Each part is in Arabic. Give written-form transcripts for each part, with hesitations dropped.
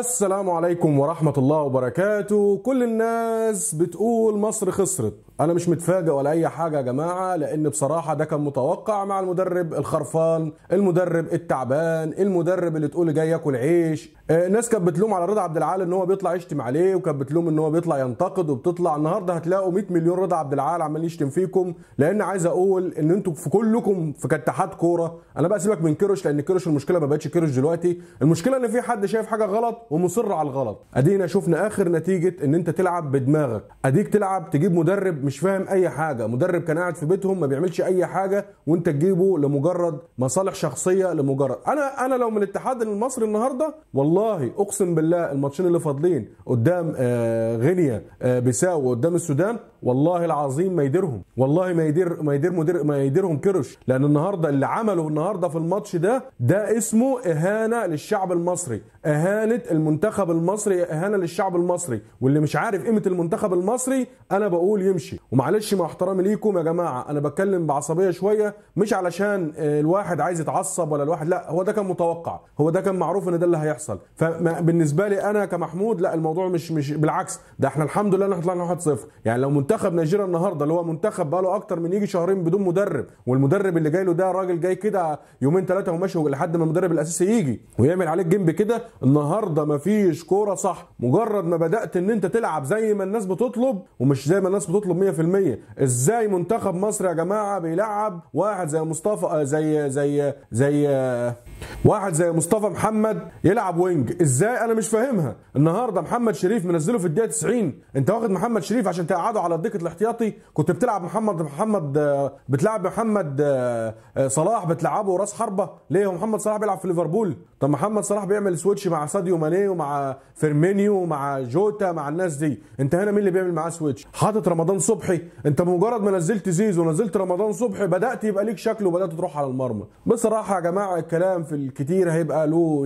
السلام عليكم ورحمة الله وبركاته. كل الناس بتقول مصر خسرت، أنا مش متفاجئ ولا أي حاجة يا جماعة، لأن بصراحة ده كان متوقع مع المدرب الخرفان، المدرب التعبان، المدرب اللي تقول جاي ياكل عيش. ناس كانت بتلوم على رضا عبد العال إن هو بيطلع يشتم عليه، وكانت بتلوم إن هو بيطلع ينتقد وبتطلع. النهارده هتلاقوا 100 مليون رضا عبد العال عمال يشتم فيكم، لأن عايز أقول إن أنتوا في كلكم في كتاحات كورة. أنا بقى سيبك من كيروش، لأن كيروش المشكلة ما بقتش كيروش دلوقتي، المشكلة إن في حد شايف حاجة غلط ومصر على الغلط. أدينا شفنا آخر نتيجة إن أنت تلعب بدماغك، أديك تلعب تجيب مدرب مش فاهم اي حاجه، مدرب كان قاعد في بيتهم ما بيعملش اي حاجه، وانت تجيبه لمجرد مصالح شخصيه. لمجرد انا لو من الاتحاد المصري النهارده، والله اقسم بالله الماتشين اللي فاضلين قدام غينيا بيساو وقدام السودان، والله العظيم ما يديرهم، والله ما يديرهم كيروش. لان النهارده اللي عمله النهارده في الماتش ده اسمه اهانه للشعب المصري، اهانه المنتخب المصري، اهانه للشعب المصري. واللي مش عارف قيمه المنتخب المصري انا بقول يمشي. ومعلش مع احترامي ليكم يا جماعه، انا بتكلم بعصبيه شويه، مش علشان الواحد عايز يتعصب ولا الواحد، لا هو ده كان متوقع، هو ده كان معروف ان ده اللي هيحصل. فبالنسبه لي انا كمحمود لا، الموضوع مش بالعكس، ده احنا الحمد لله احنا طلعنا 1-0. يعني لو منتخب نيجيريا النهارده اللي هو منتخب بقى له اكتر من يجي شهرين بدون مدرب، والمدرب اللي جاي له ده راجل جاي كده يومين ثلاثه وماشي لحد ما المدرب الاساسي يجي ويعمل عليك جنب كده، النهارده مفيش كوره صح. مجرد ما بدات ان انت تلعب زي ما الناس بتطلب ومش زي ما الناس بتطلب 100%. ازاي منتخب مصر يا جماعه بيلعب واحد زي مصطفى مصطفى محمد يلعب وينج؟ ازاي؟ انا مش فاهمها. النهارده محمد شريف منزله في الدقيقه 90، انت واخد محمد شريف عشان تقعده على الدكه الاحتياطي؟ كنت بتلعب محمد صلاح بتلعبه راس حربه ليه؟ هو محمد صلاح بيلعب في ليفربول، طب محمد صلاح بيعمل سويتش مع ساديو مانيو ومع فيرمينيو ومع جوتا مع الناس دي، انت هنا مين اللي بيعمل معاه سويتش؟ حاطط رمضان صبحي. انت بمجرد ما نزلت زيزو ونزلت رمضان صبحي بدات يبقى ليك شكل وبدات تروح على المرمى. بصراحه يا جماعه الكلام في الكتير هيبقى له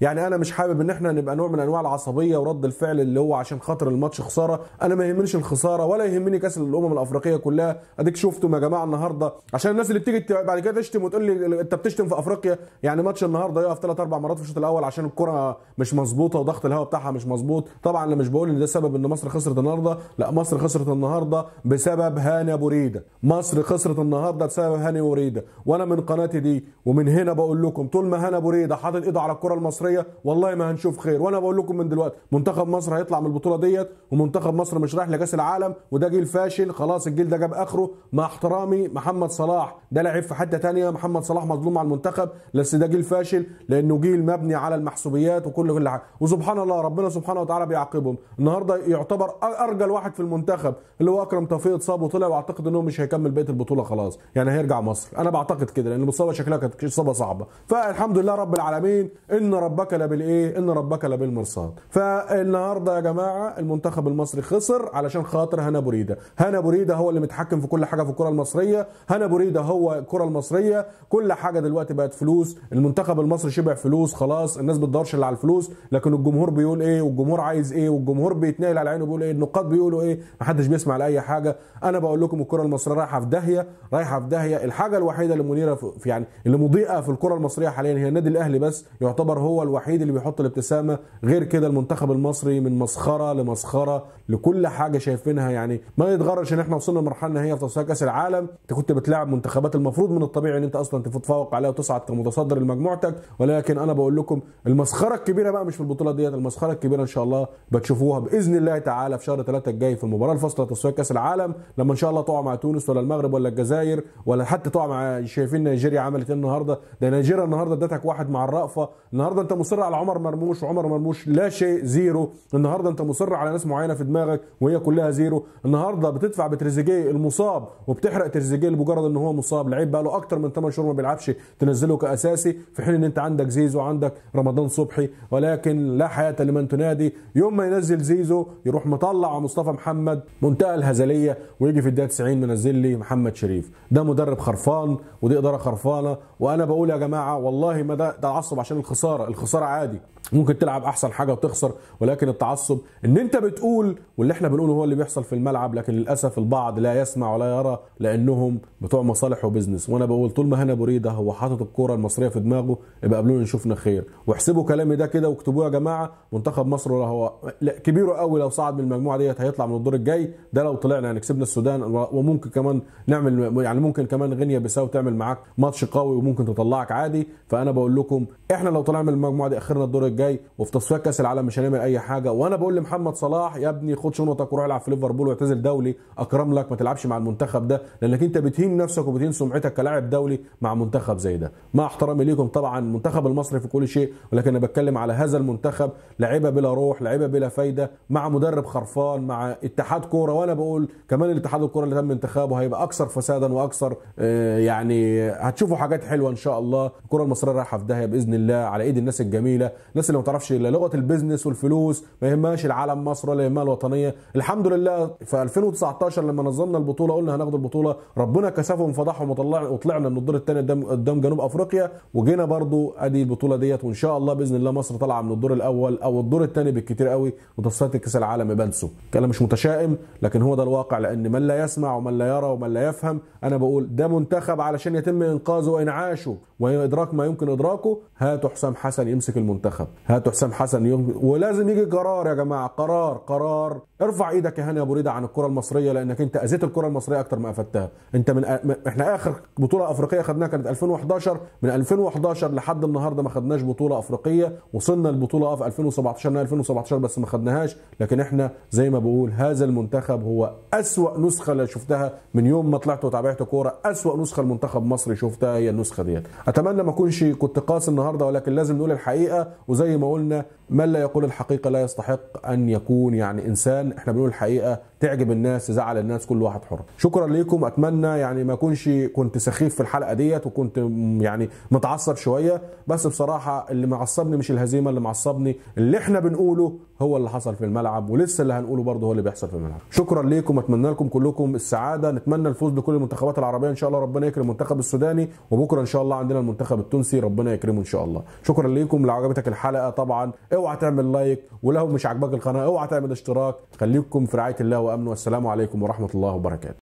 يعني انا مش حابب ان احنا نبقى نوع من انواع العصبيه ورد الفعل اللي هو عشان خاطر الماتش خساره. انا ما يهمنيش الخساره ولا يهمني كاس الامم الافريقيه كلها، اديك شفتم يا جماعه النهارده. عشان الناس اللي بتيجي بعد كده تشتم وتقول لي انت بتشتم في افريقيا، يعني ماتش النهارده يقف 3-4 مرات في الشوط الاول عشان الكره مش مظبوطه وضغط الهواء بتاعها مش مظبوط. طبعا انا مش بقول ان ده سبب ان مصر خسرت النهارده، لا مصر خسرت النهارده بسبب هاني أبو ريدة، مصر خسرت النهارده بسبب هاني أبو ريدة. وانا من قناتي دي ومن هنا بقول لكم طول ما هاني أبو ريدة حاطط ايده على الكره المصريه والله ما هنشوف خير. وانا بقول لكم من دلوقتي منتخب مصر هيطلع من البطوله ديت، ومنتخب مصر مش رايح لكاس العالم، وده جيل فاشل خلاص، الجيل ده جاب اخره. مع احترامي محمد صلاح ده لعيب في حته ثانيه، محمد صلاح مظلوم مع المنتخب، بس ده جيل فاشل لانه جيل مبني على المحسوبيات وكل حاجه، وسبحان الله ربنا سبحانه وتعالى بيعاقبهم. النهارده يعتبر ارجل واحد في المنتخب اللي هو أكرم توفيق اتصاب وطلع، واعتقد انه مش هيكمل بقيه البطوله خلاص، يعني هيرجع مصر، انا بعتقد كده لان الاصابه شكلها كانت اصابه صعبه. فالحمد لله رب العالمين، ان ربك لبالايه، ان ربك لبالمرصاد. فالنهارده يا جماعه المنتخب المصري خسر علشان خاطر هاني أبو ريدة. هاني أبو ريدة هو اللي متحكم في كل حاجه في الكره المصريه، هاني أبو ريدة هو الكره المصريه، كل حاجه دلوقتي بقت فلوس، المنتخب المصري شبع فلوس خلاص، الناس بتدورش اللي على الفلوس، لكن الجمهور بيقول ايه والجمهور عايز ايه والجمهور بيتنقل على عينه بيقول ايه، النقاد بيقولوا ايه، محدش بيسمع لاي حاجه. انا بقول لكم الكره المصريه رايحه في داهيه، رايحه في داهيه. الحاجه الوحيده اللي منيره في يعني اللي مضيئه في الكره المصريه حاليا هي النادي الاهلي، بس يعتبر هو الوحيد اللي بيحط الابتسامه. غير كده المنتخب المصري من مسخره لمسخره لكل حاجه شايفينها، يعني ما يتغرش ان احنا وصلنا لمرحله نهائيه في تصفيات كاس العالم، انت كنت بتلاعب منتخبات المفروض من الطبيعي ان انت اصلا تتفوق عليها وتصعد كمتصدر لمجموعتك. ولكن انا بقول لكم المسخره الكبيره بقى مش في البطوله ديت، المسخره الكبيره ان شاء الله بتشوفوها باذن الله تعالى في شهر 3 الجاي في المباراه الفاصله تصفيات كاس العالم، لما ان شاء الله تقع مع تونس ولا المغرب ولا الجزائر ولا حتى تقع مع، شايفين نيجيريا عملت ايه النهارده؟ ده نيجيريا النهارده ادتك واحد مع الرأفه. النهارده انت مصر على عمر مرموش، وعمر مرموش لا شيء زيرو. النهارده انت مصر على ناس معينه في دماغك وهي كلها زيرو. النهارده بتدفع بتريزيجي المصاب وبتحرق تريزيجي لمجرد ان هو مصاب، لعيب بقى له اكتر من 8 شهور ما بيلعبش تنزله كاساسي، في حين ان انت عندك زيزو عندك رمضان صبحي. ولكن لا حياه لمن تنادي، يوم ما ينزل زيزو يروح مطلع مصطفى محمد منتهى الهزليه، ويجي في الدقيقه 90 منزل لي محمد شريف. ده مدرب خرفان ودي اداره خرفانه. وانا بقول يا جماعه والله ما ده تعصب عشان الخساره، الخساره عادي، ممكن تلعب احسن حاجه وتخسر، ولكن التعصب ان انت بتقول واللي احنا بنقوله هو اللي بيحصل في الملعب، لكن للاسف البعض لا يسمع ولا يرى لانهم بتوع مصالح وبزنس. وانا بقول طول ما هاني ابو ريده هو حاطط الكوره المصريه في دماغه يبقى قبلونا نشوفنا خير، واحسبوا كلامي ده كده واكتبوه يا جماعه. منتخب مصر هو كبيره قوي، لو صعد من المجموعه ديت هيطلع من الدور الجاي ده، لو طلعنا يعني كسبنا السودان وممكن كمان نعمل يعني ممكن كمان غينيا بيساو تعمل معاك ماتش قوي وممكن تطلعك عادي. فانا بقول لكم احنا لو طلعنا من المجموعه دي اخرنا الدور الجاي، وفي تصفيات كاس العالم مش هنعمل اي حاجه. وانا بقول لمحمد صلاح يا ابني خد شنطك وروح العب في ليفربول واعتزل دولي، اكرم لك ما تلعبش مع المنتخب ده، لانك انت بتهين نفسك وبتهين سمعتك كلاعب دولي مع منتخب زي ده. مع احترامي ليكم طبعا المنتخب المصري في كل شيء، ولكن انا بتكلم على هذا المنتخب، لعيبه بلا روح، لعيبه بلا فايده، مع مدرب خرفان، مع اتحاد كوره. وانا بقول كمان الاتحاد الكوره اللي تم انتخابه هيبقى اكثر فسادا واكثر يعني هتشوفوا حاجات حلوه ان شاء الله. الكره المصريه رايحه في داهيه باذن الله على ايد الناس الجميله، الناس اللي ما تعرفش الا لغه البيزنس والفلوس، ما يهمهاش العالم مصر ولا يهمها الوطنيه. الحمد لله في 2019 لما نظمنا البطوله قلنا هناخد البطوله، ربنا كسفهم فضحهم وطلعنا من الدور الثاني قدام جنوب افريقيا، وجينا برضو ادي البطوله ديت، وان شاء الله باذن الله مصر طالعه من الدور الاول او الدور الثاني بالكتير قوي وتصفيات كاس العالم بنسوا. كلام مش متشائم لكن هو ده الواقع، لان من لا يسمع ومن لا يرى ومن لا يفهم. انا بقول ده منتخب علشان يتم انقاذه وانعاشه وادراك ما يمكن ادراكه، هاتوا حسام حسن يمسك المنتخب، هاتوا حسام حسن ولازم يجي قرار يا جماعه، قرار. ارفع ايدك يا هاني ابو ريده عن الكره المصريه، لانك انت اذيت الكره المصريه اكتر ما افدتها. انت احنا اخر بطوله افريقيه خدناها كانت 2011، من 2011 لحد النهارده ما خدناش بطوله افريقيه. وصلنا البطوله في 2017 نهائي 2017 بس ما خدناهاش. لكن احنا زي ما بقول هذا المنتخب هو اسوأ نسخه اللي شفتها من يوم ما طلعت وتابعت كوره، اسوأ نسخه المنتخب المصري شفتها هي النسخه ديت. اتمنى ما اكونش كنت قاسي النهارده، ولكن لازم نقول الحقيقه، وزي ما قلنا من لا يقول الحقيقه لا يستحق ان يكون يعني انسان. احنا بنقول الحقيقه تعجب الناس تزعل الناس، كل واحد حر. شكرا ليكم، اتمنى يعني ما اكونش كنت سخيف في الحلقه ديت وكنت يعني متعصب شويه، بس بصراحه اللي معصبني مش الهزيمه، اللي معصبني اللي احنا بنقوله هو اللي حصل في الملعب، ولسه اللي هنقوله برضه هو اللي بيحصل في الملعب. شكرا ليكم، اتمنى لكم كلكم السعاده، نتمنى الفوز لكل المنتخبات العربيه ان شاء الله، ربنا يكرم المنتخب السوداني، وبكره ان شاء الله عندنا المنتخب التونسي ربنا يكرمه ان شاء الله. شكرا ليكم، لو عجبتك الحلقه طبعا اوعى تعمل لايك، ولو مش عاجباك القناه اوعى تعمل اشتراك. خليكم في رعايه الله وامنه، والسلام عليكم ورحمه الله وبركاته.